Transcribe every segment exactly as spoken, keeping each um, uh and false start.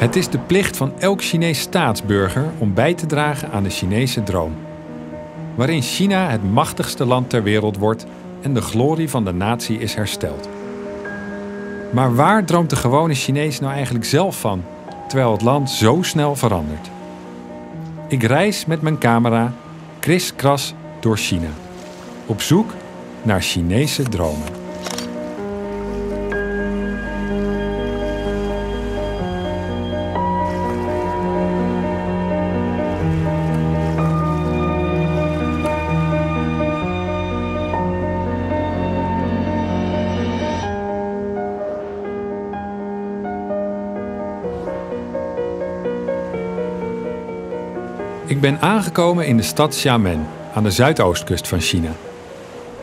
Het is de plicht van elk Chinees staatsburger om bij te dragen aan de Chinese droom. Waarin China het machtigste land ter wereld wordt en de glorie van de natie is hersteld. Maar waar droomt de gewone Chinees nou eigenlijk zelf van, terwijl het land zo snel verandert? Ik reis met mijn camera kriskras door China, op zoek naar Chinese dromen. Ik ben aangekomen in de stad Xiamen, aan de zuidoostkust van China.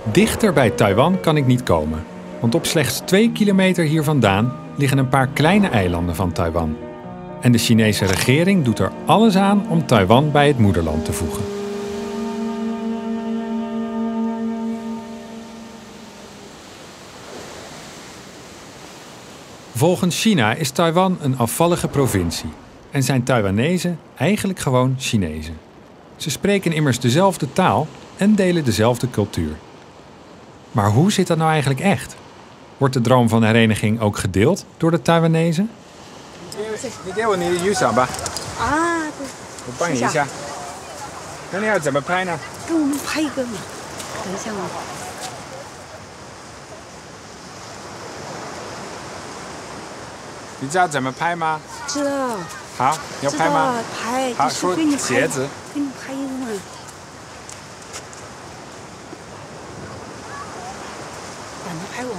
Dichter bij Taiwan kan ik niet komen, want op slechts twee kilometer hier vandaan liggen een paar kleine eilanden van Taiwan. En de Chinese regering doet er alles aan om Taiwan bij het moederland te voegen. Volgens China is Taiwan een afvallige provincie. En zijn Taiwanezen eigenlijk gewoon Chinezen. Ze spreken immers dezelfde taal en delen dezelfde cultuur. Maar hoe zit dat nou eigenlijk echt? Wordt de droom van hereniging ook gedeeld door de Taiwanezen? Ah, 好，要拍吗？拍，好，说鞋子。给你拍一个嘛。把它拍完。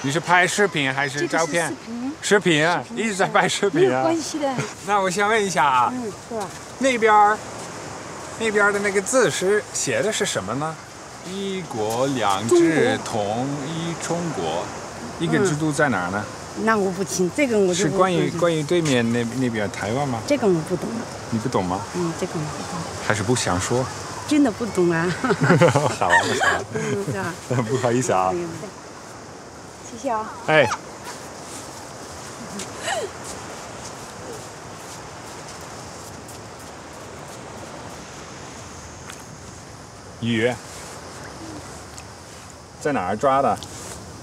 你是拍视频还是照片？视频啊，一直在拍视频啊。没有关系的。那我先问一下啊，那边那边的那个字是写的是什么呢？一国两制统一中国。 一个制度在哪儿呢？那我不清，这个我是关于关于对面那那边台湾吗？这个我不懂。你不懂吗？嗯，这个我不懂。还是不想说？真的不懂啊！好啊，不好，不好意思啊。谢谢啊。哎。鱼在哪儿抓的？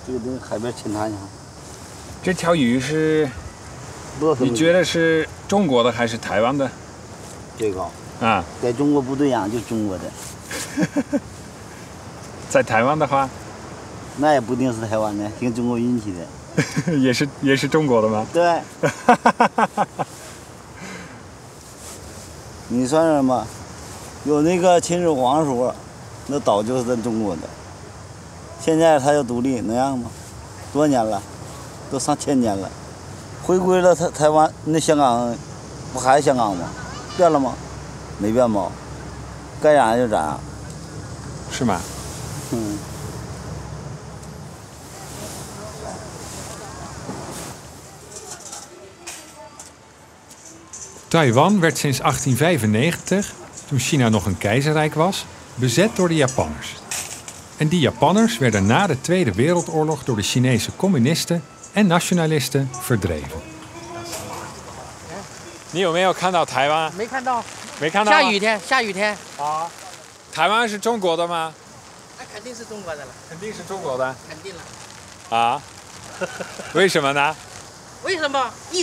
这个东西海边清塘鱼，这条鱼是，你觉得是中国的还是台湾的？这个啊，在中国不对养就中国的，在台湾的话，那也不定是台湾的，跟中国运气的，也是也是中国的吗？对，你算什么？有那个秦始皇说，那岛就是咱中国的。 现在他要独立，能让吗？多年了，都上千年了，回归了台台湾那香港，不还是香港吗？变了吗？没变吧？该咋样就咋样，是吗？嗯。Taiwan werd sinds achttien vijfennegentig, toen China nog een keizerrijk was, bezet door de Japanners. En die Japanners werden na de Tweede Wereldoorlog door de Chinese communisten en nationalisten verdreven. Heb je Taiwan gezien? Ik heb het niet gezien. Het is een Taiwan is Chinese? Ja, het is Chinese. Het is Chinese? Ja. Waarom? Waarom? Het is altijd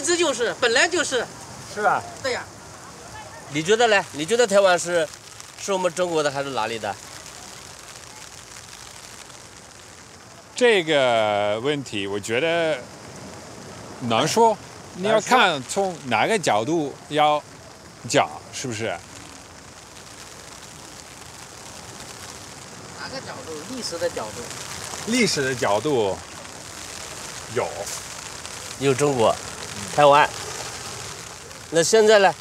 zo. Het is zo. Ja. Denk je dat Taiwan is van China of van waar? 这个问题我觉得难说，你要看从哪个角度要讲，是不是？哪个角度？历史的角度。历史的角度有，有中国、台湾。那现在呢？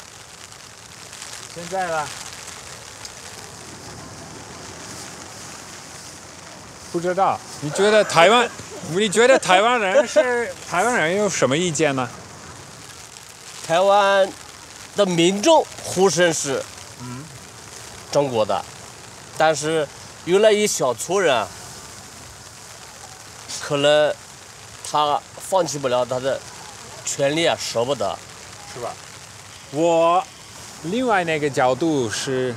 现在呢？不知道。 你觉得台湾，你觉得台湾人是台湾人有什么意见呢？台湾的民众呼声是，嗯，中国的，但是有了一小撮人，可能他放弃不了他的权利啊，舍不得，是吧？我另外那个角度是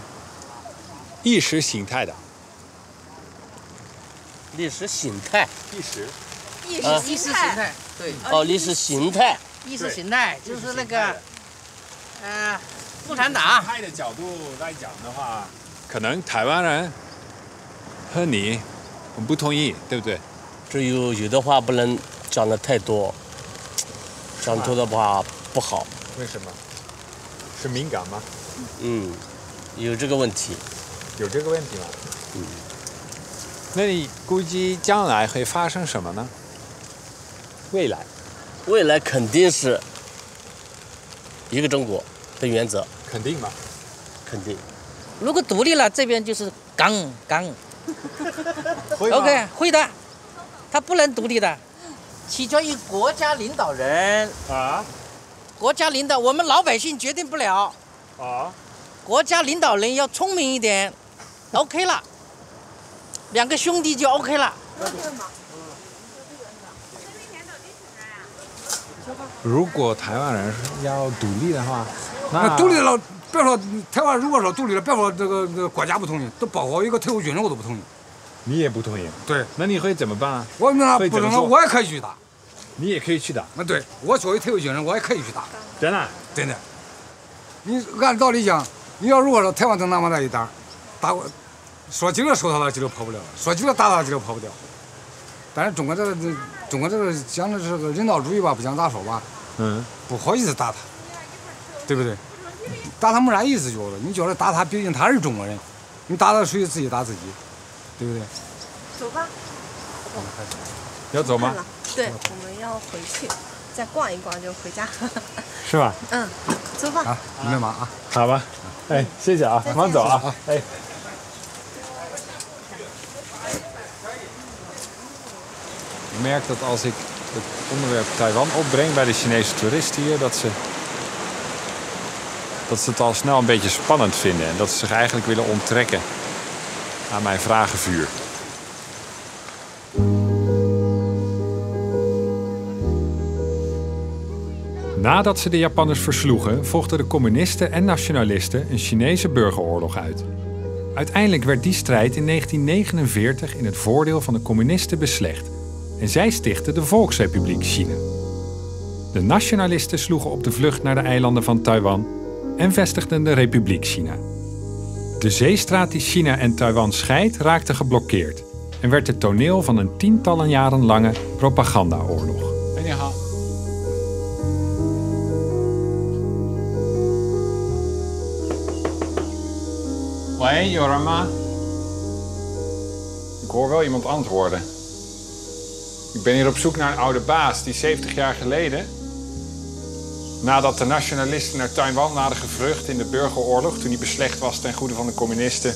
意识形态的。历史形态，意识，意识意识形态，对，哦，历史形态，意识形态就是那个，呃，共产党。派的角度来讲的话，可能台湾人和你不同意，对不对？这有有的话不能讲的太多，讲多的话不好。为什么？是敏感吗？嗯，有这个问题。有这个问题吗？嗯。那你估计将来会发生什么呢？未来，未来肯定是一个中国的原则。肯定吗？肯定。如果独立了，这边就是港港。会吗 ？OK， 会的。他不能独立的，取决于国家领导人。啊？国家领导，我们老百姓决定不了。啊？国家领导人要聪明一点。OK 了。两个兄弟就 OK 了。如果台湾人要独立的话，那独立了，别说台湾，如果说独立了，别说这个、这个、国家不同意，都包括一个退伍军人我都不同意。你也不同意？对。那你会怎么办啊？我那不能，我也可以去打。你也可以去打？那对，我作为退伍军人，我也可以去打。真的？真的。你按道理讲，你要如果说台湾能那么大一打，打我。说急了，说他了，急了跑不了；说急了，打他，急了跑不掉。但是中国这个，中国这个讲的这个人道主义吧，不讲咋说吧，嗯，不好意思打他，对不对？打他没啥意思，觉得你觉得打他，毕竟他是中国人，你打他属于自己打自己，对不对？走吧。要走吗？对，我们要回去，再逛一逛就回家。是吧？嗯，走吧。啊，你们忙啊。好吧。哎，谢谢啊，忙走啊，哎。Ik merk dat als ik het onderwerp Taiwan opbreng bij de Chinese toeristen hier, dat ze, dat ze het al snel een beetje spannend vinden. En dat ze zich eigenlijk willen onttrekken aan mijn vragenvuur. Nadat ze de Japanners versloegen, vochten de communisten en nationalisten een Chinese burgeroorlog uit. Uiteindelijk werd die strijd in negentien negenenveertig in het voordeel van de communisten beslecht. En zij stichtten de Volksrepubliek China. De nationalisten sloegen op de vlucht naar de eilanden van Taiwan en vestigden de Republiek China. De zeestraat die China en Taiwan scheidt raakte geblokkeerd en werd het toneel van een tientallen jaren lange propagandaoorlog. Hoi, Jorama. Ik hoor wel iemand antwoorden. Ik ben hier op zoek naar een oude baas die zeventig jaar geleden, nadat de nationalisten naar Taiwan waren gevlucht in de burgeroorlog, toen die beslecht was ten goede van de communisten,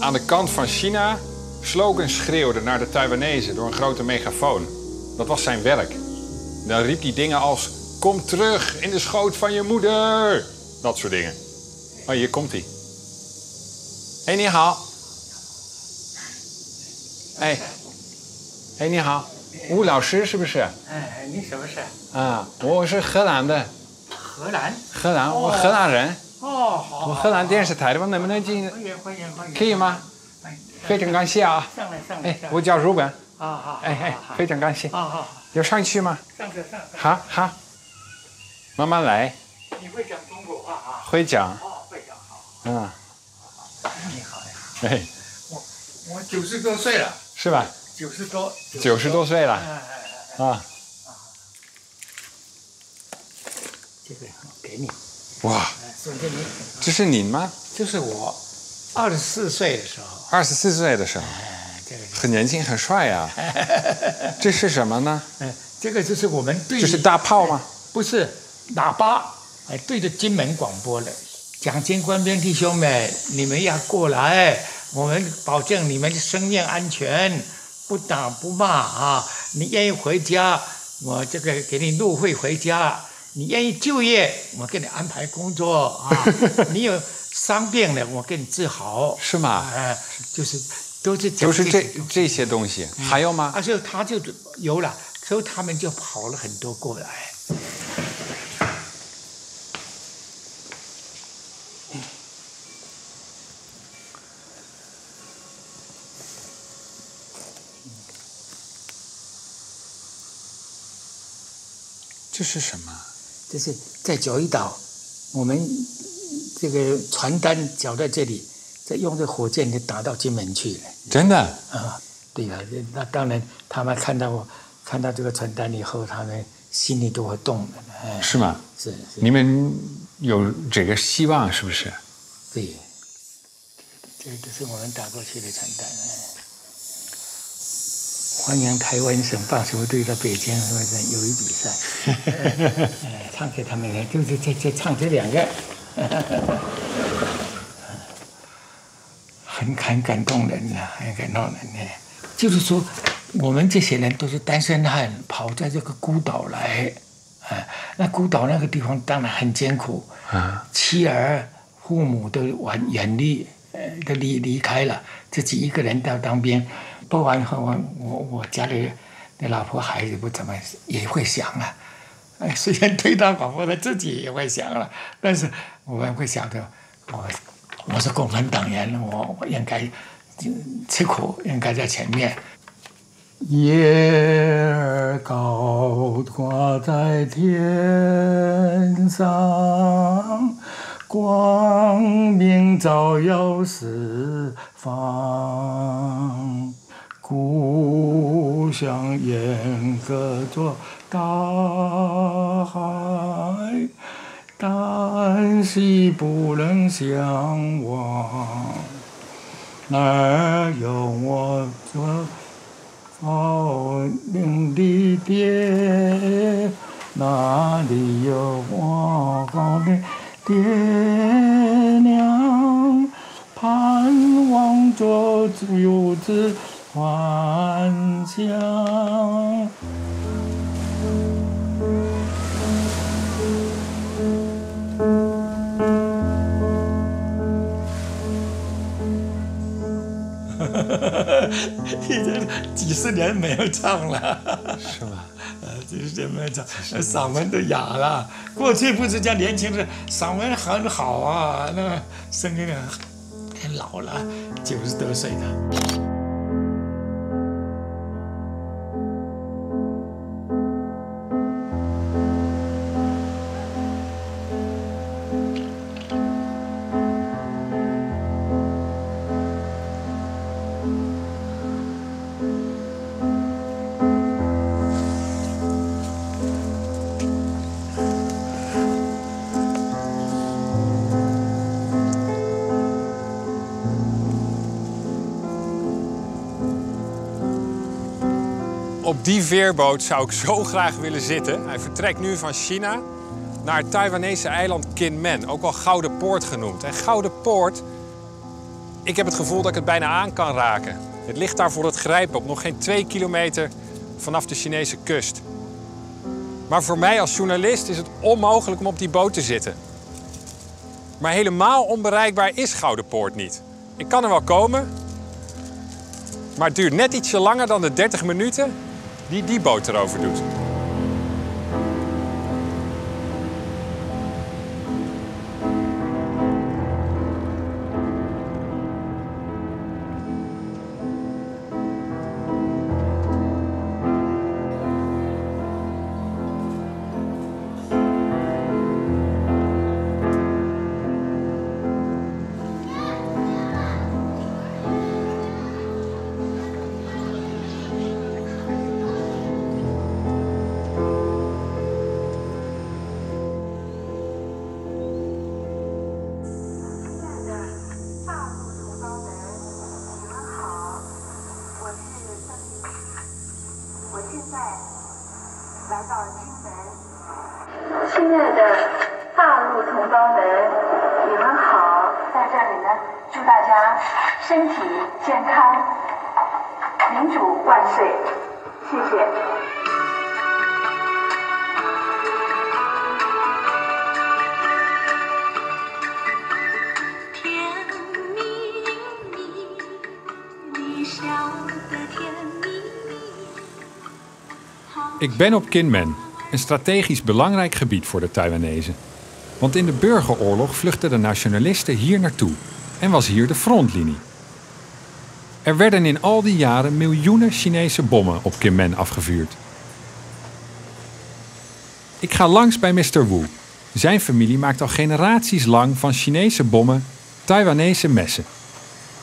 aan de kant van China slogans schreeuwde naar de Taiwanese door een grote megafoon. Dat was zijn werk. Dan riep hij dingen als, kom terug in de schoot van je moeder. Dat soort dingen. Oh, hier komt hij. Hé, ni hao. Hé. 哎，你好，吴老师是不是？哎，你什么事？啊，我是荷兰的。荷兰？荷兰，我荷兰人。哦，好。我荷兰电视台的，我能不能进？欢迎欢迎欢迎。可以吗？非常感谢啊。上来上来。哎，我叫 Ruben。啊啊。哎哎，非常感谢。啊啊。要上去吗？上去上去。好好。慢慢来。你会讲中国话啊？会讲。哦，会讲好。嗯。你好呀。哎。我我九十多岁了。是吧？ 九十多，九十多岁了，啊！这个给你。哇！送给你。这是你吗？就是我，二十四岁的时候。二十四岁的时候，很年轻，很帅呀。这是什么呢？这个就是我们对。这是大炮吗？不是，喇叭，哎，对着金门广播的。蒋经国官兵弟兄们，你们要过来，我们保证你们的生命安全。 不打不骂啊！你愿意回家，我这个给你路费回家；你愿意就业，我给你安排工作啊！你有伤病了，我给你治好。是吗？哎、呃，就是都是都是这这些东西，嗯、还有吗？啊，所以他就有了，所以他们就跑了很多过来。嗯、这是什么？这是在九一岛，我们这个传单搅在这里。 再用这火箭就打到金门去了，真的啊！对了，那当然，他们看到我看到这个传单以后，他们心里都会动的。哎、是吗？是。是你们有这个希望是不是？对，这这是我们打过去的传单。欢迎台湾省棒球队到北京是不是友谊比赛？哎、唱给他们听，就是这这唱这两个。很很感动人呐、啊，很感动人呢、啊。就是说，我们这些人都是单身汉，跑在这个孤岛来，啊，那孤岛那个地方当然很艰苦啊，妻儿、父母都完远离，呃，都离离开了，自己一个人到当兵，不完后我我我家里的老婆孩子不怎么也会想啊，哎，虽然对他好，我自己也会想了，但是我们会想着我。 我是共产党员，我我应该吃苦，应该在前面。叶儿高挂在天上，光明照耀四方。故乡沿隔着大海。 但是不能向往，哪儿有我这高岭的爹？哪里有我高岭爹娘？盼望着游子返乡。 已经几十年没有唱了，是吧？呃，几十年没有唱，嗓门都哑了。过去不是讲年轻人嗓门很好啊，那声音很老了，九十多岁了。 Op die veerboot zou ik zo graag willen zitten. Hij vertrekt nu van China naar het Taiwanese eiland Kinmen, ook wel Gouden Poort genoemd. En Gouden Poort, ik heb het gevoel dat ik het bijna aan kan raken. Het ligt daar voor het grijpen op nog geen twee kilometer vanaf de Chinese kust. Maar voor mij als journalist is het onmogelijk om op die boot te zitten. Maar helemaal onbereikbaar is Gouden Poort niet. Ik kan er wel komen, maar het duurt net ietsje langer dan de dertig minuten. die die boot erover doet. Ik ben op Kinmen, een strategisch belangrijk gebied voor de Taiwanezen. Want in de burgeroorlog vluchtten de nationalisten hier naartoe en was hier de frontlinie. Er werden in al die jaren miljoenen Chinese bommen op Kinmen afgevuurd. Ik ga langs bij meneer Wu. Zijn familie maakt al generaties lang van Chinese bommen Taiwanese messen.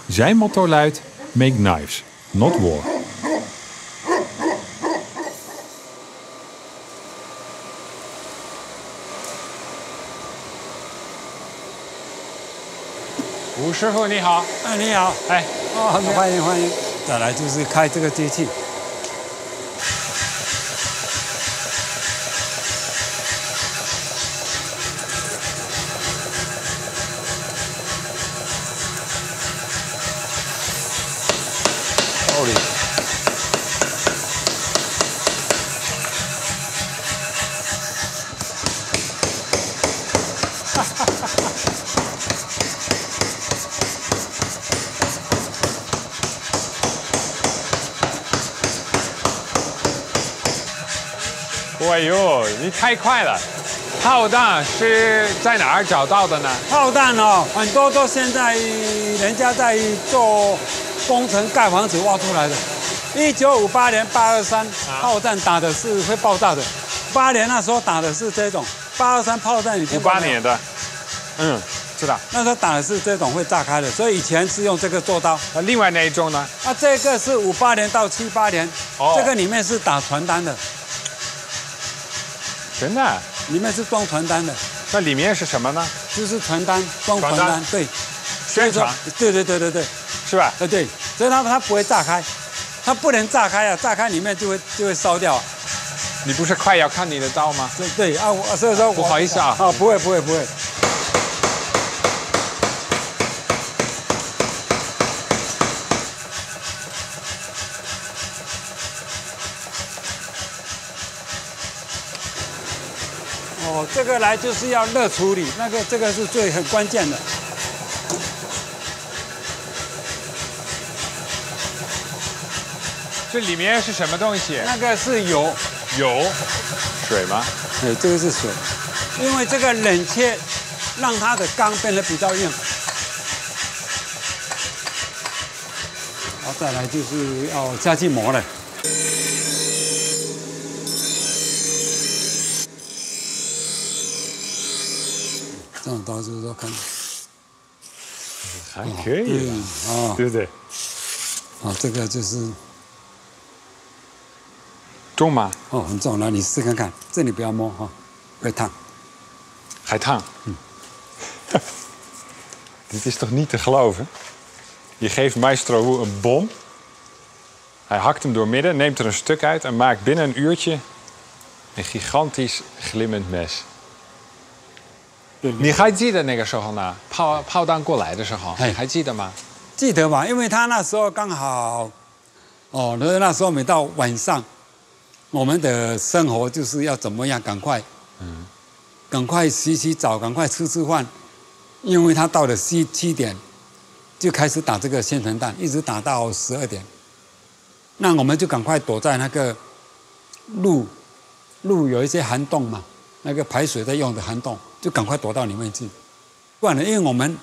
Zijn motto luidt: make knives, not war. Wu Shifu, ni hao. Ni hao. Hey. Oh,欢迎欢迎。再来就是开这个机器。 哎呦，你太快了！炮弹是在哪儿找到的呢？炮弹哦，很多都现在人家在做工程盖房子挖出来的。一九五八年八二三炮弹打的是会爆炸的，八年那时候打的是这种八二三炮弹已经。五八年的，嗯，知道。那时候打的是这种会炸开的，所以以前是用这个做刀。那另外那一种呢？啊，这个是五八年到七八年，哦、这个里面是打传单的。 真的、啊，里面是装传单的。那里面是什么呢？就是传单，装传单，传单对，宣传，对对对对对，是吧？呃，对，所以它它不会炸开，它不能炸开啊，炸开里面就会就会烧掉、啊。你不是快要看你的刀吗？对对啊，我所以说不好意思啊，啊不会不会不会。不会 这个来就是要热处理，那个这个是最很关键的。这里面是什么东西？那个是油。油？水吗？对，这个是水。因为这个冷却，让它的钢变得比较硬。然后再来就是要加进膜了。 这种刀就是说看，还可以啊，哦、对不对？哦，这个就是重吗？哦，很重，来你试看看，这里不要摸哈、哦，会烫，还烫。嗯、Dit is toch niet te geloven? Je geeft meneer Wu een bom, hij hakt hem doormidden, neemt er een stuk uit en maakt binnen een uurtje een gigantisch glimmend mes. 你还记得那个时候呢？炮炮弹过来的时候，还记得吗？记得吧，因为他那时候刚好，哦，那那时候每到晚上，我们的生活就是要怎么样，赶快，嗯，赶快洗洗澡，赶快吃吃饭，因为他到了七七点，就开始打这个宣传弹，一直打到十二点，那我们就赶快躲在那个路，路有一些涵洞嘛，那个排水在用的涵洞。 就赶快躲到里面去，不然呢，因为我们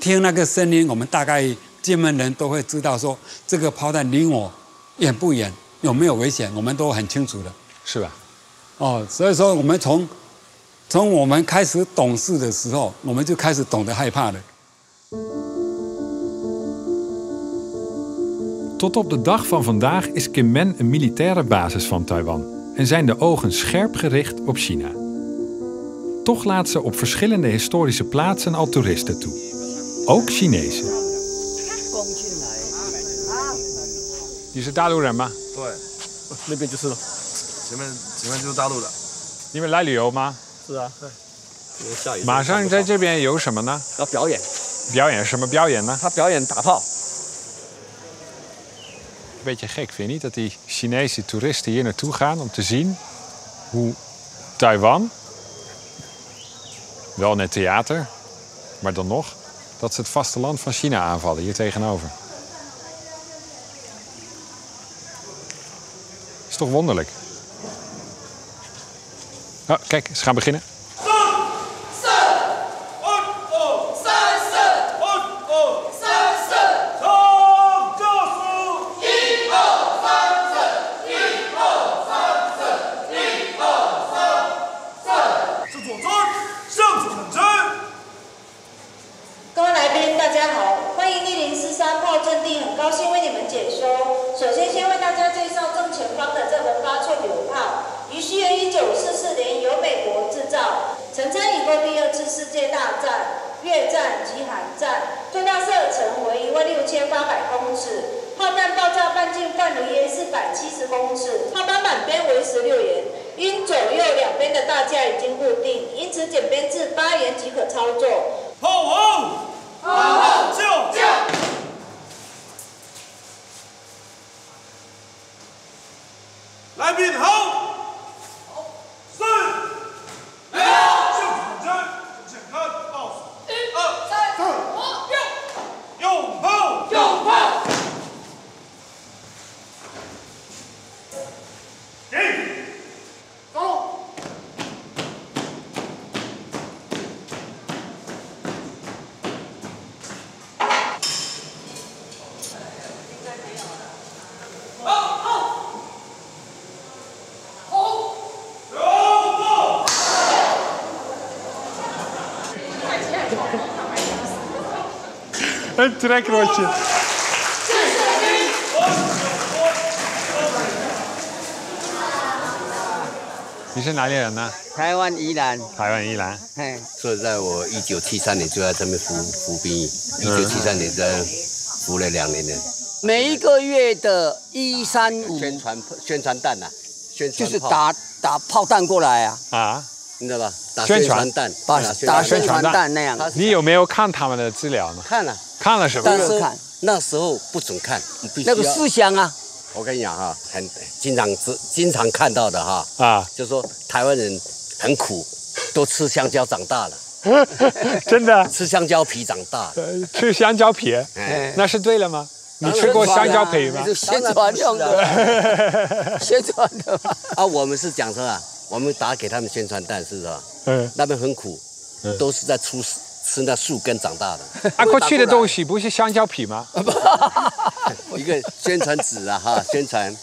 听那个声音，我们大概金门人都会知道说这个炮弹离我远不远，有没有危险，我们都很清楚的，是吧？哦，所以说我们从从我们开始懂事的时候，我们就开始懂得害怕了。Tot op de dag van vandaag is Kinmen een militaire basis van Taiwan en zijn de ogen scherp gericht op China. Toch laat ze op verschillende historische plaatsen al toeristen toe. Ook Chinezen. Die zijn Taiwanese, ma? Ja. Dat is het. Daar is Taiwan. Je bent hier maar? Ja. Maar zijn er hier bij jou wat? Ja, optreden. Optreden? Wat optreden? Hij optreden schieten. Een beetje gek, vind je niet? Dat die Chinese toeristen hier naartoe gaan om te zien hoe Taiwan. Wel net theater, maar dan nog dat ze het vasteland van China aanvallen hier tegenover. Is toch wonderlijk? Oh, kijk, ze gaan beginnen. Een trekrotje.你是哪里人呢？台湾宜兰。台湾宜兰。哎，所以在我一九七三年就在这边服服兵役，一九七三年在服了两年的。每一个月的一三五宣传宣传弹呐，宣传就是打打炮弹过来啊。啊，你知道吧？打宣传弹，打打宣传弹那样。你有没有看他们的资料呢？看了。 看了什么？但是那时候不准看，那个思想啊！我跟你讲哈，很经常经常看到的哈啊，就说台湾人很苦，都吃香蕉长大了，真的吃香蕉皮长大的，吃香蕉皮，那是对了吗？你吃过香蕉皮吗？宣传用的，宣传的啊！我们是讲说啊，我们打给他们宣传弹是吧？嗯，那边很苦，都是在出事。 吃那树根长大的，啊，过去的东西不是香蕉皮吗？一个宣传纸啊，哈，宣传，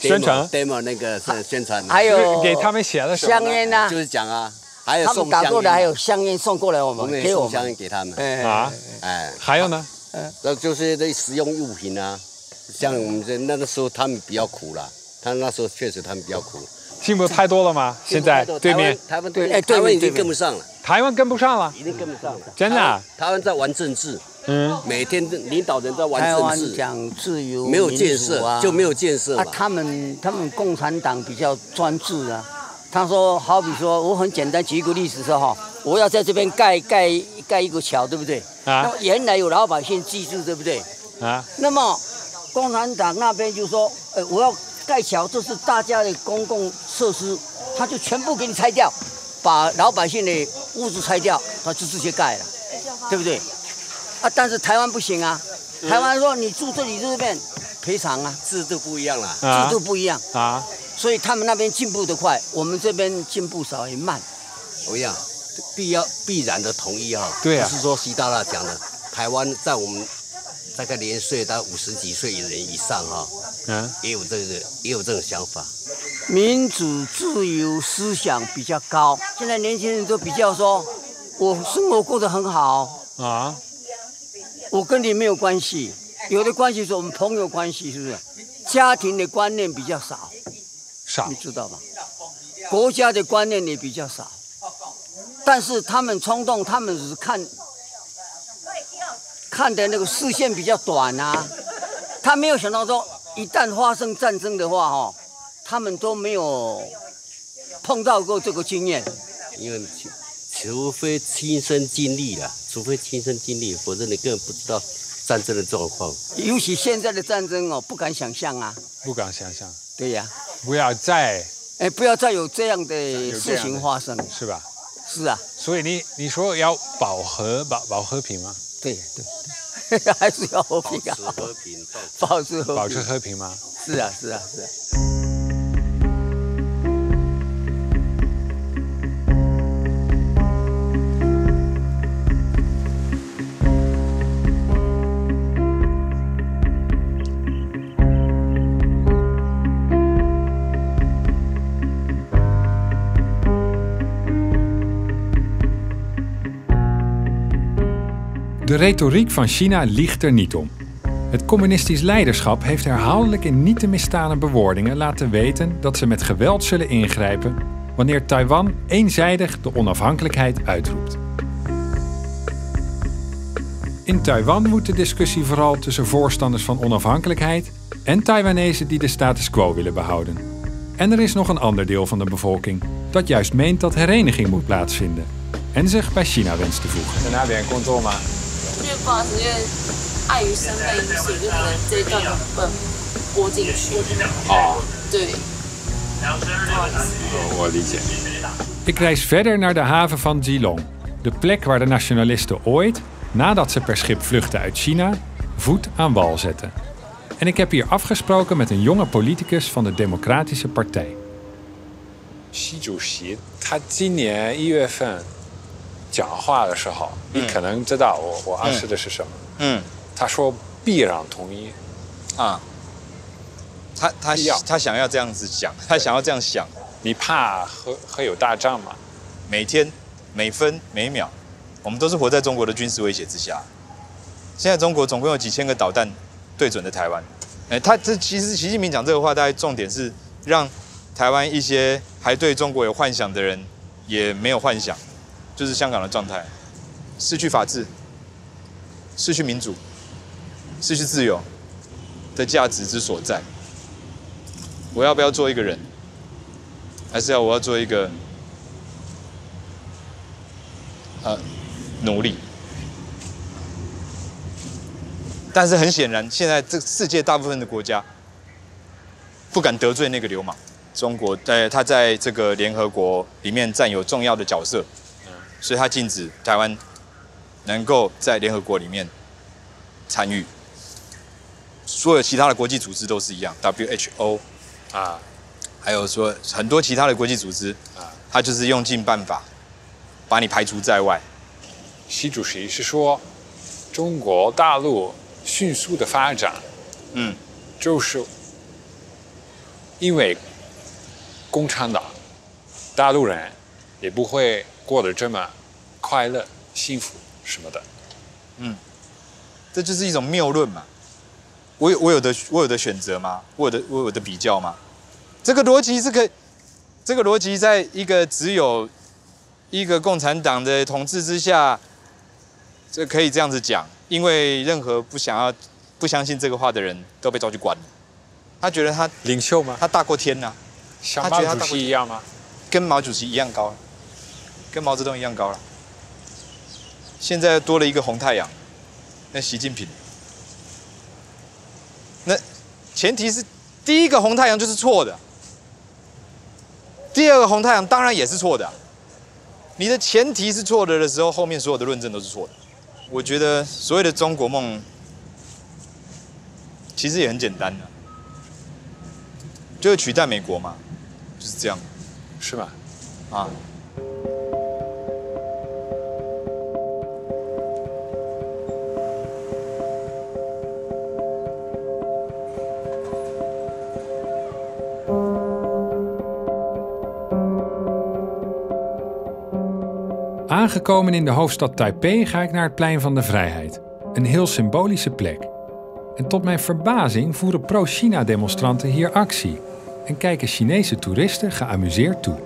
宣传 demo 那个是宣传，还有给他们写了香烟啊，就是讲啊，还有送香烟，打过来还有香烟送过来我们，给我们香烟给他们啊，哎，还有呢，那就是那食用物品啊，像我们这那个时候他们比较苦啦，他那时候确实他们比较苦。 进步太多了吗？现在对面台湾对，哎，台湾已经跟不上了。台湾跟不上了，已经跟不上了。真的，台湾在玩政治，嗯，每天领导人在玩政治，讲自由，没有建设就没有建设。啊，他们他们共产党比较专制啊。他说，好比说，我很简单举一个例子说哈，我要在这边盖盖盖一个桥，对不对？啊。那么原来有老百姓记住，对不对？啊。那么共产党那边就说，呃，我要。 盖桥这是大家的公共设施，他就全部给你拆掉，把老百姓的屋子拆掉，他就直接盖了，对不对？啊，但是台湾不行啊，台湾说你住这里这边赔偿啊，制度不一样了，制度不一样啊，所以他们那边进步得快，我们这边进步少也慢。我讲必要必然的同意哈，对啊，就是说习大大讲的，台湾在我们。 大概年岁到五十几岁的人以上哈，嗯，也有这个也有这种想法，民主自由思想比较高。现在年轻人都比较说，我生活过得很好啊，我跟你没有关系。有的关系是我们朋友关系，是不是？家庭的观念比较少，少，你知道吧？国家的观念也比较少，但是他们冲动，他们只是看。 看的那个视线比较短啊，他没有想到说，一旦发生战争的话，哈，他们都没有碰到过这个经验。因为除非亲身经历了，除非亲身经历，否则你根本不知道战争的状况。尤其现在的战争哦，不敢想象啊，不敢想象。对呀、啊，不要再哎，不要再有这样的事情发生，是吧？是啊。所以你你说要保和保保和平吗？ 对对，还是要和平啊！保持和平，保持和平，保持和平吗？是啊，是啊，是啊。De retoriek van China liegt er niet om. Het communistisch leiderschap heeft herhaaldelijk in niet te misstaande bewoordingen laten weten dat ze met geweld zullen ingrijpen wanneer Taiwan eenzijdig de onafhankelijkheid uitroept. In Taiwan moet de discussie vooral tussen voorstanders van onafhankelijkheid en Taiwanese die de status quo willen behouden. En er is nog een ander deel van de bevolking dat juist meent dat hereniging moet plaatsvinden en zich bij China wenst te voegen. Ik reis verder naar de haven van Geelong, de plek waar de nationalisten ooit, nadat ze per schip vluchten uit China, voet aan wal zetten. En ik heb hier afgesproken met een jonge politicus van de Democratische Partij. Xi Jinping, hij dit jaar één maart讲话的时候，你可能知道我我二十的是什么。他想要这样子讲，他想要这样想。你怕会有大仗吗？每天每分每秒，我们都是活在中国的军事威胁之下。现在中国总共有几千个导弹对准的台湾。哎，他这其实习近平讲这个话，大概重点是让台湾一些还对中国有幻想的人也没有幻想。 就是香港的状态，失去法治，失去民主，失去自由的价值之所在。我要不要做一个人，还是要我要做一个呃奴隶？但是很显然，现在这世界大部分的国家不敢得罪那个流氓中国。呃，他在这个联合国里面占有重要的角色。 所以它禁止台湾能够在联合国里面参与，所有其他的国际组织都是一样 W H O 啊， 还有说很多其他的国际组织， 它就是用尽办法把你排除在外。 习主席是说中国大陆迅速的发展， 嗯， 就是因为共产党大陆人也不会 过得这么快乐、幸福什么的。嗯，这就是一种谬论嘛。我有的我有的选择吗？我的我有的比较嘛？这个逻辑，这个这个逻辑在一个只有一个共产党的统治之下，这可以这样子讲，因为任何不想要不相信这个话的人都被抓去关了。他觉得他领袖嘛，他大过天呐，他觉得他比跟毛主席一样高。 跟毛泽东一样高了。现在多了一个红太阳，那习近平，那前提是第一个红太阳就是错的，第二个红太阳当然也是错的，你的前提是错的的时候，后面所有的论证都是错的。我觉得所谓的中国梦其实也很简单的，就是取代美国嘛，就是这样，是吧？啊。 Aangekomen in de hoofdstad Taipei ga ik naar het Plein van de Vrijheid. Een heel symbolische plek. En tot mijn verbazing voeren pro-China-demonstranten hier actie. En kijken Chinese toeristen geamuseerd toe.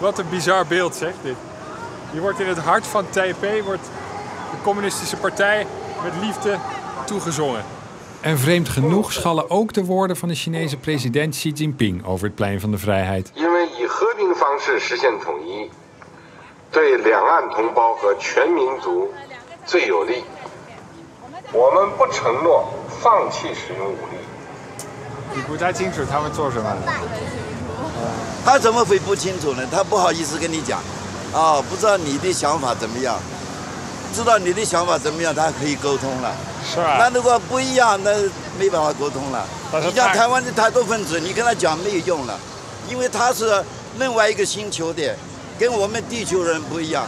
Wat een bizar beeld, zeg dit. Je wordt in het hart van Taipei, wordt de communistische partij met liefde toegezongen. En vreemd genoeg schallen ook de woorden van de Chinese president Xi Jinping over het Plein van de Vrijheid. Oh, 不知道你的想法怎么样，知道你的想法怎么样，他可以沟通了。是吧？那如果不一样，那没办法沟通了。你像台湾的台独分子，你跟他讲没有用了，因为他是另外一个星球的，跟我们地球人不一样。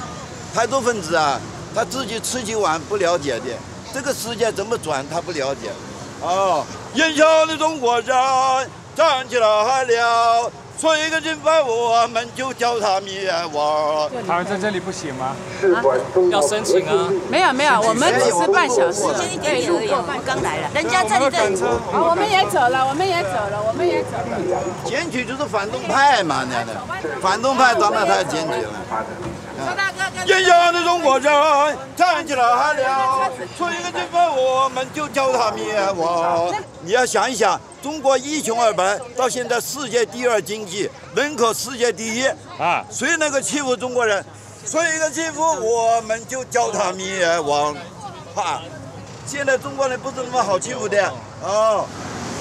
台独分子啊，他自己吃几碗不了解的，这个世界怎么转他不了解。哦，炎夏的中国人站起来了，说一个金牌我们就叫他灭亡。台湾在这里不行吗？啊，要申请啊？没有没有，我们只是半小时，时间一点点而已。我刚来了，人家这里在。啊，我们也走了，我们也走了，我们也走了。检举就是反动派嘛，那那反动派当然他要检举了。 炎夏的中国人站起来了，说一个金牌我们就叫他灭亡。你要想一想，中国一穷二白，到现在世界第二经济，人口世界第一啊，谁能够欺负中国人？说一个欺负我们就叫他灭亡，啊！现在中国人不是那么好欺负的哦。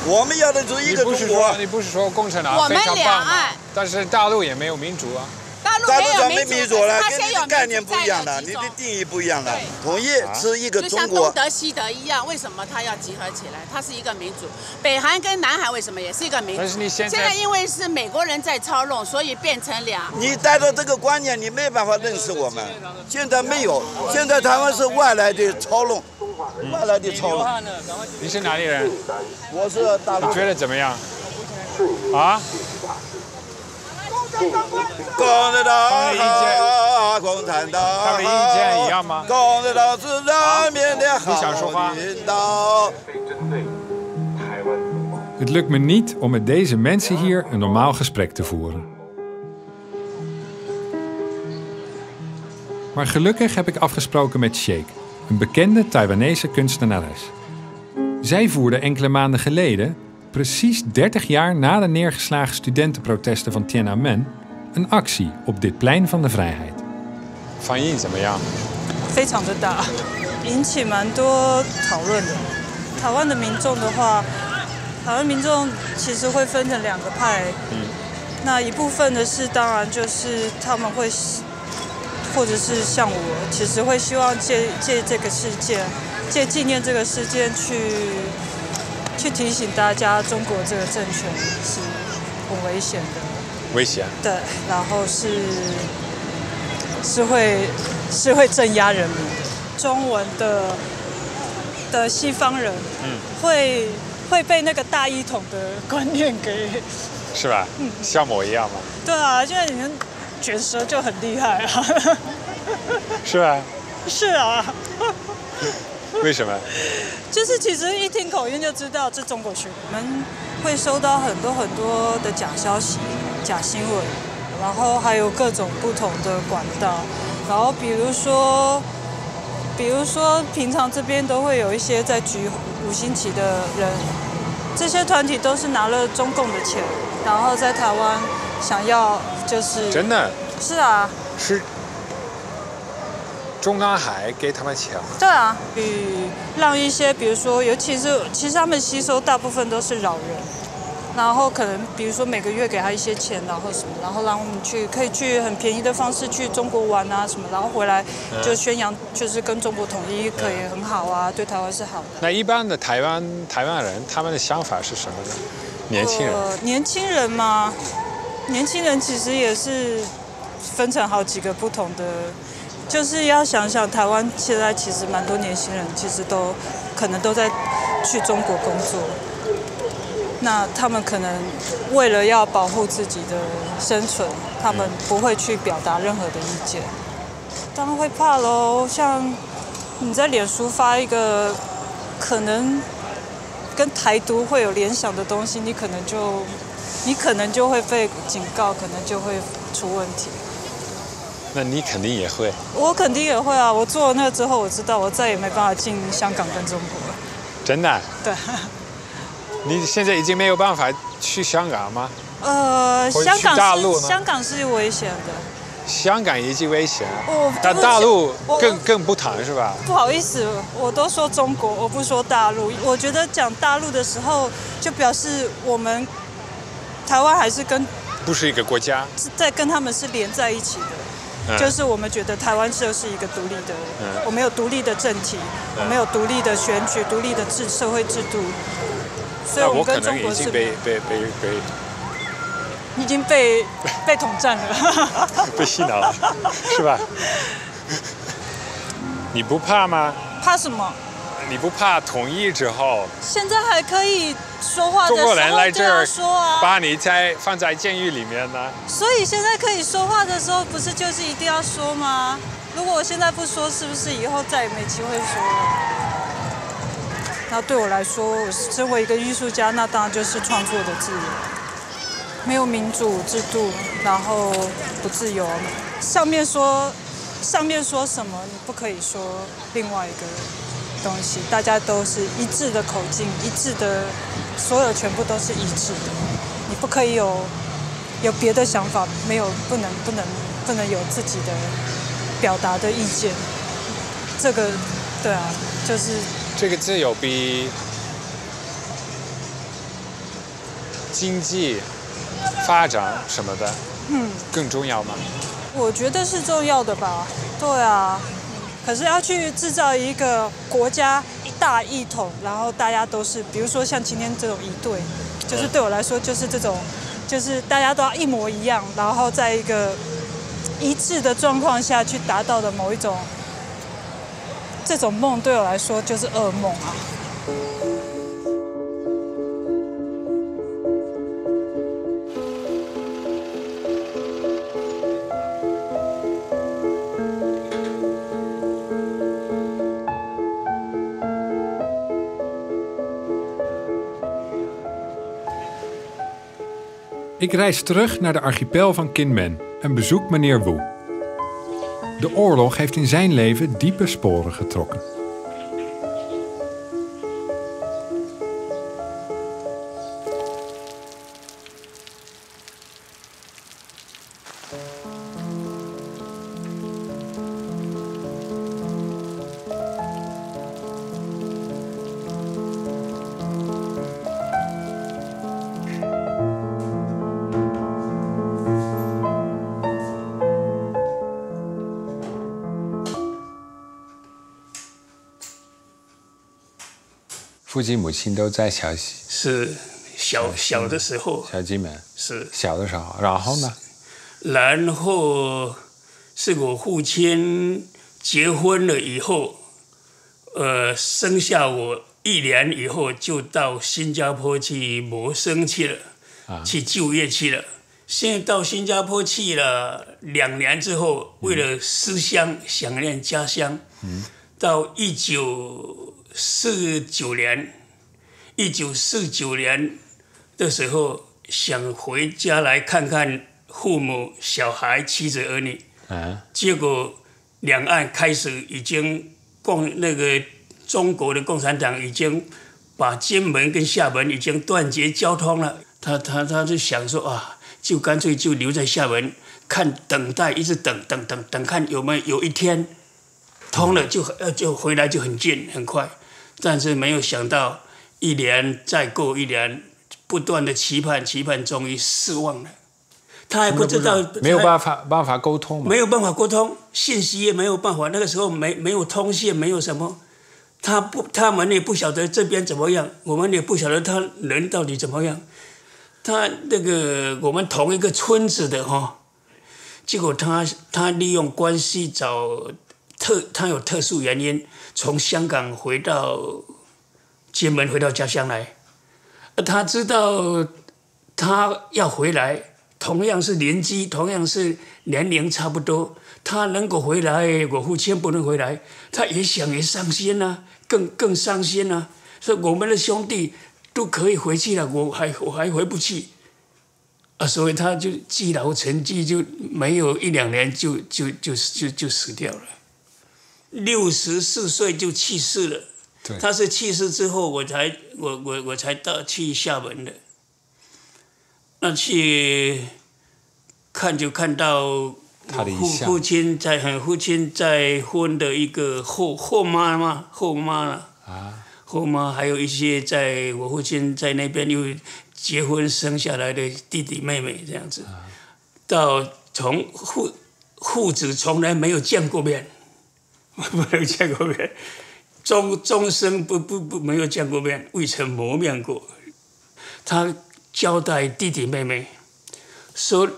我们要的是一个中国。你不是说共产党非常棒吗？但是大陆也没有民主啊。 大陆讲没民主了，跟你的概念不一样了，你的定义不一样了。统一是一个中国，就像东德西德一样，为什么它要集合起来？它是一个民主。北韩跟南韩为什么也是一个民主？但是你现在现在因为是美国人在操弄，所以变成两。你带着这个观念，你没办法认识我们。现在没有，现在台湾是外来的操弄，外来的操弄。你是哪里人？我是大陆。你觉得怎么样？啊？ 共产党，共产党，他们意见一样吗？共产党是人民的好领导。Het lukt me niet om met deze mensen hier een normaal gesprek te voeren. Maar gelukkig heb ik afgesproken met Sheikh, een bekende Taiwanese kunstenares. Zij voerde enkele maanden geleden, precies dertig jaar na de neergeslagen studentenprotesten van Tiananmen, een actie op dit plein van de vrijheid. Van je怎么样？非常的大，引起蛮多讨论的。台湾的民众的话，台湾民众其实会分成两个派。嗯。那一部分的是，当然就是他们会，或者是像我，其实会希望借借这个事件，借纪念这个事件去。 去提醒大家，中国这个政权是很危险的。危险。对，然后是是会是会镇压人民的。中文的的西方人，嗯，会会被那个大一统的观念给，是吧？嗯，像我一样吗？对啊，就是你们卷舌就很厉害啊。是吧？是啊。为什么？就是其实一听口音就知道这中国学。我们会收到很多很多的假消息、假新闻，然后还有各种不同的管道。然后比如说，比如说平常这边都会有一些在举五星旗的人，这些团体都是拿了中共的钱，然后在台湾想要就是真的是啊是。 中央海给他们钱。对啊，与让一些，比如说，尤其是其实他们吸收大部分都是老人，然后可能比如说每个月给他一些钱，然后什么，然后让我们去可以去很便宜的方式去中国玩啊什么，然后回来就宣扬就是跟中国统一可以很好啊，嗯、对台湾是好的。那一般的台湾台湾人他们的想法是什么呢？年轻人、呃。年轻人嘛，年轻人其实也是分成好几个不同的。 就是要想想，台湾现在其实蛮多年轻人，其实都可能都在去中国工作。那他们可能为了要保护自己的生存，他们不会去表达任何的意见。当然会怕喽，像你在脸书发一个可能跟台独会有联想的东西，你可能就你可能就会被警告，可能就会出问题。 那你肯定也会，我肯定也会啊！我做了那个之后，我知道我再也没办法进香港跟中国了。真的？对。你现在已经没有办法去香港吗？呃，香港是香港是危险的。香港已经危险了，但大陆更更不谈是吧？不好意思，我都说中国，我不说大陆。我觉得讲大陆的时候，就表示我们台湾还是跟不是一个国家，是在跟他们是连在一起的。 就是我们觉得台湾就是一个独立的，我们有独立的政体，我们有独立的选举、独立的制社会制度，所以我们跟中国是被被被被已经被被统战了，被洗脑了，是吧？你不怕吗？怕什么？你不怕统一之后？现在还可以说话的时候这样说啊，把你在放在监狱里面呢、啊。所以现在可以说话的时候，不是就是一定要说吗？如果我现在不说，是不是以后再也没机会说了？那对我来说，我身为一个艺术家，那当然就是创作的自由。 没有民主制度，然后不自由。上面说，上面说什么，你不可以说另外一个东西。大家都是一致的口径，一致的，所有全部都是一致的。你不可以有有别的想法，没有不能不能不能有自己的表达的意见。这个，对啊，就是这个自由比经济。 发展什么的，嗯，更重要吗？我觉得是重要的吧。对啊，可是要去制造一个国家大一统，然后大家都是，比如说像今天这种一对，就是对我来说就是这种，就是大家都要一模一样，然后在一个一致的状况下去达到的某一种，这种梦对我来说就是噩梦啊。 Ik reis terug naar de archipel van Kinmen en bezoek meneer Wu. De oorlog heeft in zijn leven diepe sporen getrokken.父亲、母亲都在小是小小的时候，小金门是小的时候，然后呢？然后是我父亲结婚了以后，呃，生下我一年以后就到新加坡去谋生去了，啊、去就业去了。先到新加坡去了两年之后，为了思乡、嗯、想念家乡，嗯、到一九。 四九年，一九四九年的时候，想回家来看看父母、小孩、妻子、儿女。啊、结果两岸开始已经共那个中国的共产党已经把金门跟厦门已经断绝交通了。他他他就想说啊，就干脆就留在厦门，看等待，一直等等等等，看有没有有一天通了就呃就回来就很近很快。 但是没有想到，一年再过一年，不断的期盼，期盼终于失望了。他还不知道，没有办法办法沟通，没有办法沟通，信息也没有办法。那个时候没没有通信，没有什么，他不他们也不晓得这边怎么样，我们也不晓得他人到底怎么样。他那个我们同一个村子的哈、哦，结果他他利用关系找特，他有特殊原因。 从香港回到金门，回到家乡来。他知道他要回来，同样是邻居，同样是年龄差不多。他能够回来，我父亲不能回来，他也想也伤心啊，更更伤心啊。所以我们的兄弟都可以回去了，我还我还回不去啊，所以他就积劳成疾，就没有一两年就就就就就死掉了。 六十四岁就去世了。他是去世之后，我才我我我才到去厦门的。那去看就看到父父亲在很父亲再婚的一个后后妈嘛后妈了啊后妈，还有一些在我父亲在那边又结婚生下来的弟弟妹妹这样子，啊、到从父父子从来没有见过面。 没有见过面，终终生不不不没有见过面，未曾谋面过。他交代弟弟妹妹说：“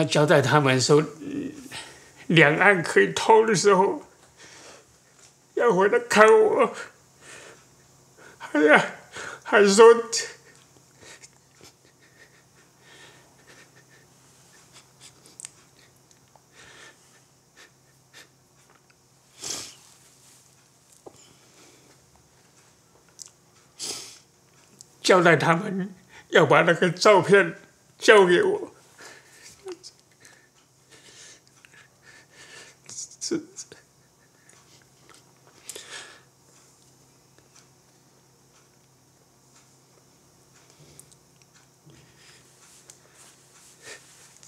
他交代他们说，两岸可以通的时候，要回来看我。哎呀，还说交代他们要把那个照片交给我。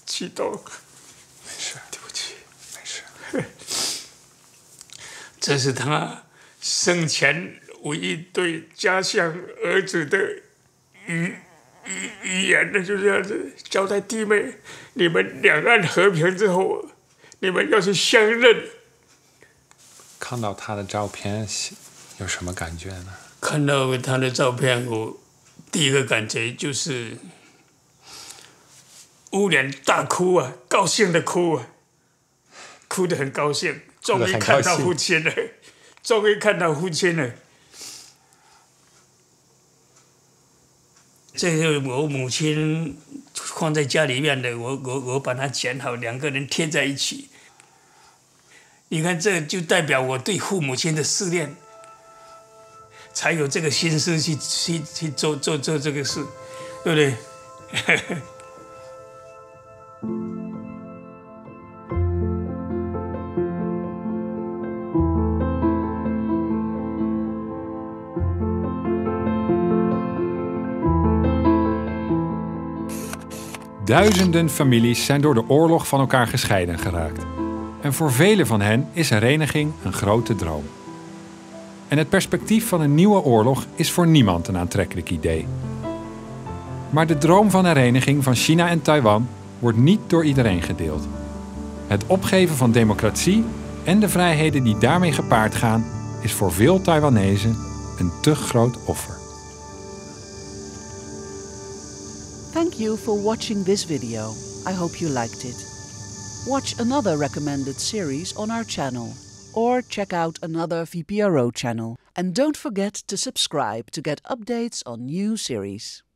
激动，没事，对不起，没事。这是他生前唯一对家乡儿子的语语语言的，就是这样子交代弟妹：你们两岸和平之后，你们要是相认。看到他的照片，有什么感觉呢？看到他的照片，我第一个感觉就是。 捂脸大哭啊，高兴的哭啊，哭得很高兴，终于看到父亲了，终于看到父亲了。这是我母亲放在家里面的，我我我把它剪好，两个人贴在一起。你看，这就代表我对父母亲的思念，才有这个心思去去去做做做这个事，对不对？Duizenden families zijn door de oorlog van elkaar gescheiden geraakt. En voor velen van hen is hereniging een grote droom. En het perspectief van een nieuwe oorlog is voor niemand een aantrekkelijk idee. Maar de droom van hereniging van China en Taiwan wordt niet door iedereen gedeeld. Het opgeven van democratie en de vrijheden die daarmee gepaard gaan, is voor veel Taiwanese een te groot offer. Thank you for watching this video. I hope you liked it. Watch another recommended series on our channel or check out another V P R O channel. And don't forget to subscribe to get updates on new series.